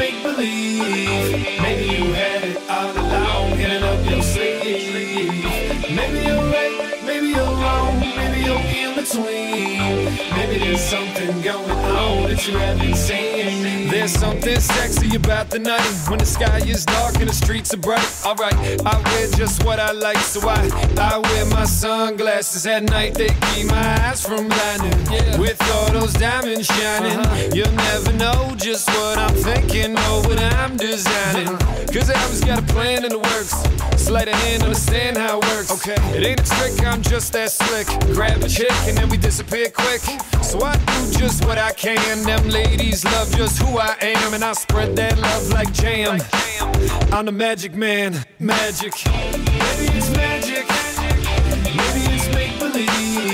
make believe. Maybe you had it all along, hidden up your sleeve. Maybe you're right, maybe you're wrong, maybe you're in between. Maybe there's something going on that you haven't seen. There's something sexy about the night when the sky is dark and the streets are bright. Alright, I wear just what I like, so I wear my sunglasses at night. They keep my eyes from blinding, yeah, with all those diamonds shining. You'll never know just what I'm thinking or what I'm designing, cause I always got a plan in the works. Sleight of hand, understand how it works, okay. It ain't a trick, I'm just that slick. Grab a chick and then we disappear quick. So I do just what I can. Them ladies love just who I am, and I spread that love like jam. I'm the magic man, magic. Maybe it's magic, maybe it's make-believe.